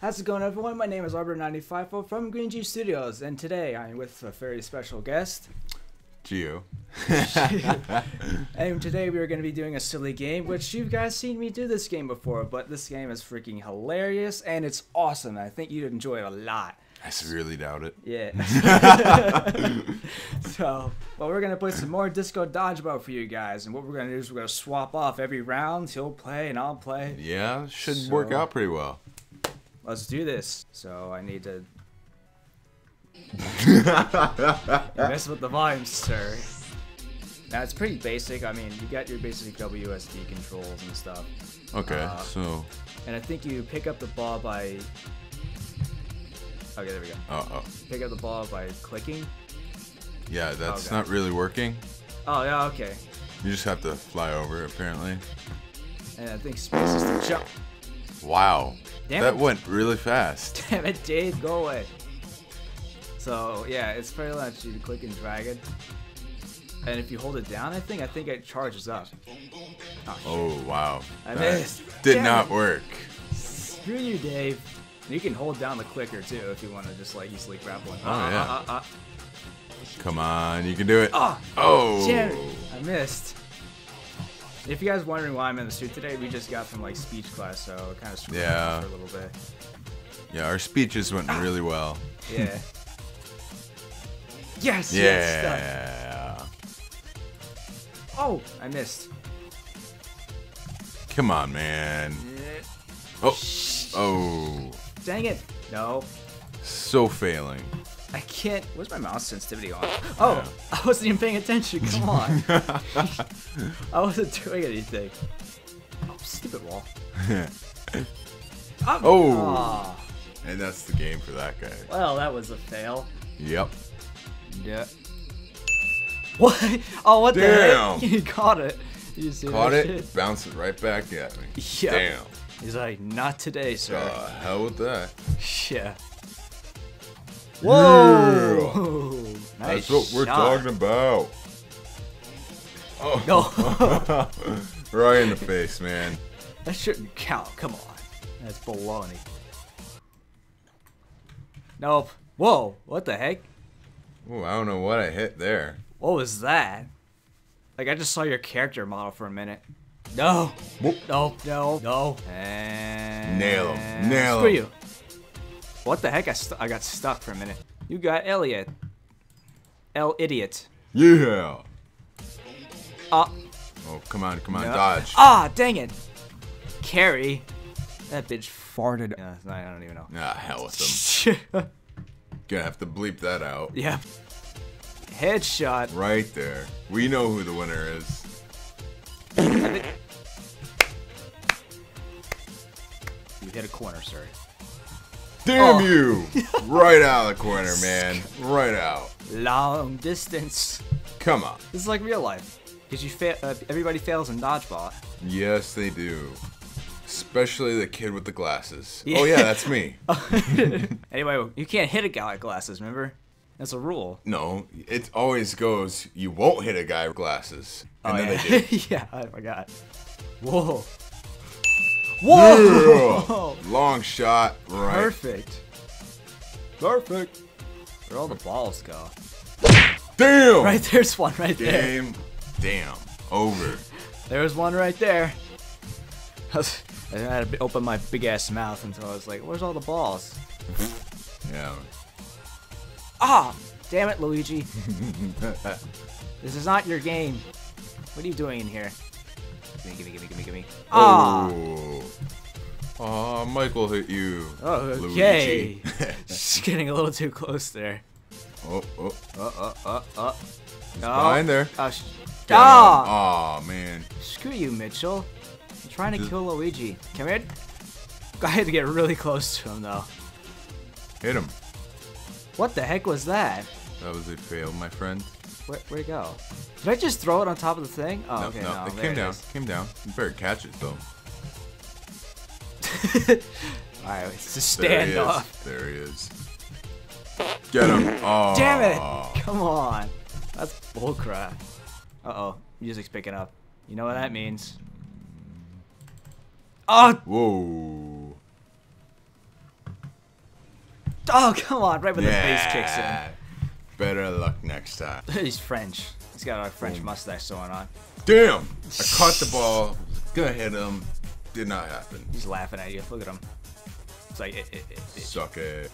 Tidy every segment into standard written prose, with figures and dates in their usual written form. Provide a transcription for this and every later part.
How's it going, everyone? My name is Arbor95 from Green G Studios, and today I'm with a very special guest, Gio. And today we are going to be doing a silly game, which you've guys seen me do this game before, but this game is freaking hilarious and it's awesome. I think you'd enjoy it a lot. I severely doubt it. Yeah. So, well, we're going to play some more Disco Dodgeball for you guys, and what we're going to do is we're going to swap off every round. He'll play and I'll play. Yeah, should work out pretty well. Let's do this. So I need to mess with the volume, sir. Now it's pretty basic. I mean, you got your basic WSD controls and stuff. Okay, so. And I think you pick up the ball by. Okay, there we go. Pick up the ball by clicking. Yeah, that's not really working. Oh yeah, okay. You just have to fly over it, apparently. And I think space is the jump. Wow. Damn that it. Went really fast. Damn it, Dave, go away. So, yeah, it's pretty much you click and drag it. And if you hold it down, I think it charges up. Oh, wow. I missed. Did not work. Screw you, Dave. You can hold down the clicker, too, if you want to just, like, easily grab one. Come on, you can do it. Oh. Damn it. I missed. If you guys are wondering why I'm in the suit today, we just got from like speech class, so it kind of screwed me for a little bit. Yeah, our speeches went really well. Yeah. Yes. Yeah. Oh, I missed. Come on, man. Yeah. Oh. Dang it. No. So failing. I can't. Where's my mouse sensitivity on? Oh, yeah. I wasn't even paying attention. Come on. I wasn't doing anything. Oh, stupid wall. And that's the game for that guy. Well, that was a fail. Yep. Yeah. What? Oh, what the heck? You caught it. You see Caught it, bounced it right back at me. Yeah. Damn. He's like, not today, sir. Hell with that. Yeah. Whoa! Nice That's what shot. We're talking about. Oh, no. Right in the face, man. That shouldn't count. Come on, that's baloney. Nope. Whoa! What the heck? Ooh, I don't know what I hit there. What was that? Like I just saw your character model for a minute. No. Whoop. Nope. No. No. And nail him. Nail him. Screw you. What the heck? I got stuck for a minute. You got Elliot. El-idiot. Yeah. Oh, come on, come on, dodge. Ah, dang it. Carrie. That bitch farted. I don't even know. Ah, hell with him. Gonna have to bleep that out. Yep. Headshot. Right there. We know who the winner is. You hit a corner, sir. Damn you! Right out of the corner, man. Right out. Long distance. Come on. This is like real life. Because you everybody fails in dodgeball. Yes, they do. Especially the kid with the glasses. Yeah. Oh yeah, that's me. Anyway, you can't hit a guy with glasses, remember? That's a rule. No, it always goes, you won't hit a guy with glasses. And then they do. Yeah, I forgot. Whoa. Whoa! Yeah. Long shot, right. Perfect. Perfect. Where'd all the balls go? Damn! Right there's one right there. Damn. Over. There was one right there. I had to open my big ass mouth until I was like, where's all the balls? Yeah. Ah! Damn it, Luigi. This is not your game. What are you doing in here? Gimme. Oh. Oh, Michael hit you. Oh, okay. Just getting a little too close there. He's behind there. Oh, man. Screw you, Mitchell. I'm trying to kill Luigi. Come here. I had to get really close to him, though. Hit him. What the heck was that? That was a fail, my friend. Where'd it go? Did I just throw it on top of the thing? Oh, no, okay, no. It came down. Came down. You better catch it, though. Alright, it's a standoff. There he is. Get him. Oh. Damn it! Come on. That's bullcrap. Uh-oh. Music's picking up. You know what that means. Oh! Whoa. Oh, come on, right when the bass kicks in. Better luck next time. He's French. He's got a French mustache going on. Damn! I caught the ball, gonna hit him. Did not happen. He's laughing at you. Look at him. It's like, suck it.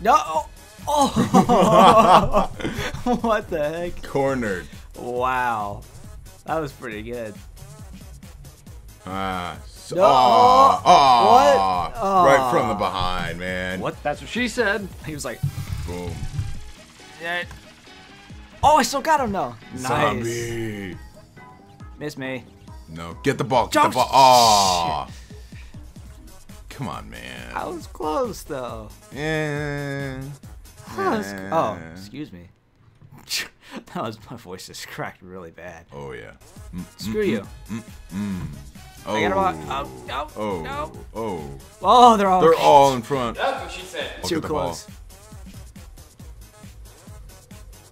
No! Oh! What the heck? Cornered. Wow. That was pretty good. No. Oh, oh, what? Oh. Right from the behind, man. What? That's what she said. He was like, boom. Yeah. Oh, I still got him though. Zombie. Nice. Miss me. No, get the ball. Get the ball. Oh. Come on, man. I was close though. Yeah. Oh, excuse me. That was my voice just cracked really bad. Oh yeah. Screw you. Oh. I gotta walk. Oh. No. Oh. Oh, they're all. They're all in front. That's what she said. Too close.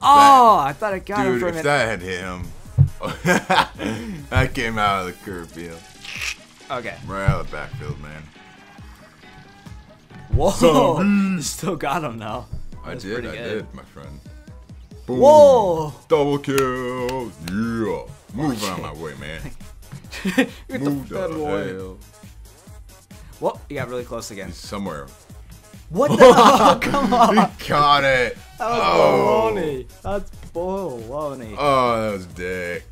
Oh, I thought I got him for a minute. Dude, if that had hit him, that came out of the curb field. Okay. Right out of the backfield, man. Whoa! So, still got him now. I did, my friend. Boom. Whoa! Double kill. Yeah. Move out of my way, man. Move the hell. Whoa! You got really close again. He's somewhere. What the? Oh, come on! He caught it. That was baloney. That's baloney. Oh, that was dick.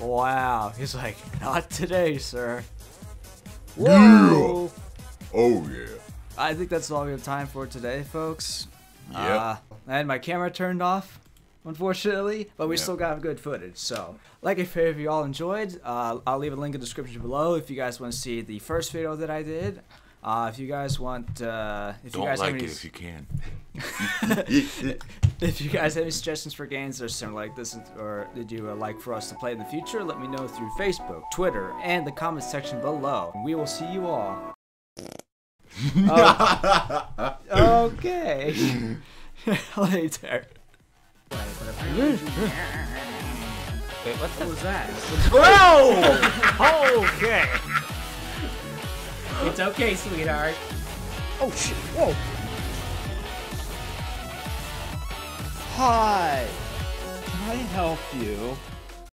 Wow. He's like, not today, sir. Whoa. Yeah. Oh yeah. I think that's all we have time for today, folks. Yeah. I had my camera turned off, unfortunately, but we still got good footage. So, like and share if you all enjoyed. I'll leave a link in the description below if you guys want to see the first video that I did. If you guys want, if you guys have any suggestions for games that are similar like this, or that you would like for us to play in the future, let me know through Facebook, Twitter, and the comment section below. We will see you all. Okay. Later. Wait, what was that? Whoa! Okay. It's okay, sweetheart. Oh shit! Whoa! Hi. Can I help you?